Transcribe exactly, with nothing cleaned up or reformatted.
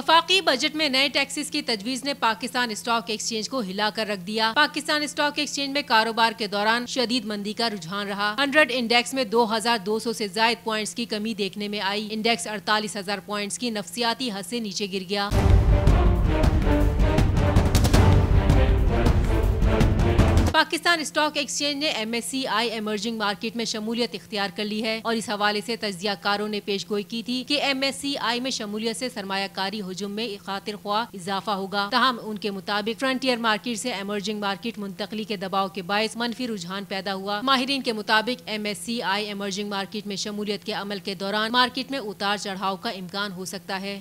वफाकी बजट में नए टैक्सेस की तजवीज ने पाकिस्तान स्टॉक एक्सचेंज को हिलाकर रख दिया। पाकिस्तान स्टॉक एक्सचेंज में कारोबार के दौरान शदीद मंदी का रुझान रहा। हंड्रेड इंडेक्स में दो हजार दो सौ से जायद पॉइंट्स की कमी देखने में आई। इंडेक्स अड़तालीस हजार पॉइंट्स की नफसियाती हद से नीचे गिर गया। पाकिस्तान स्टॉक एक्सचेंज ने M S C I emerging market में शमूलियत इख्तियार कर ली है और इस हवाले से तजज़ियाकारों ने पेशगोई की थी कि एम एस सी आई में शमूलियत से सरमायाकारी हुजूम में खातिर ख्वाह इजाफा होगा। तहम उनके मुताबिक फ्रंटियर मार्केट से एमर्जिंग मार्केट मुंतकली के दबाव के बायस मनफी रुझान पैदा हुआ। माहिरीन के मुताबिक M S C I emerging market में शमूलियत के अमल के दौरान मार्केट में उतार चढ़ाव का इम्कान हो सकता है।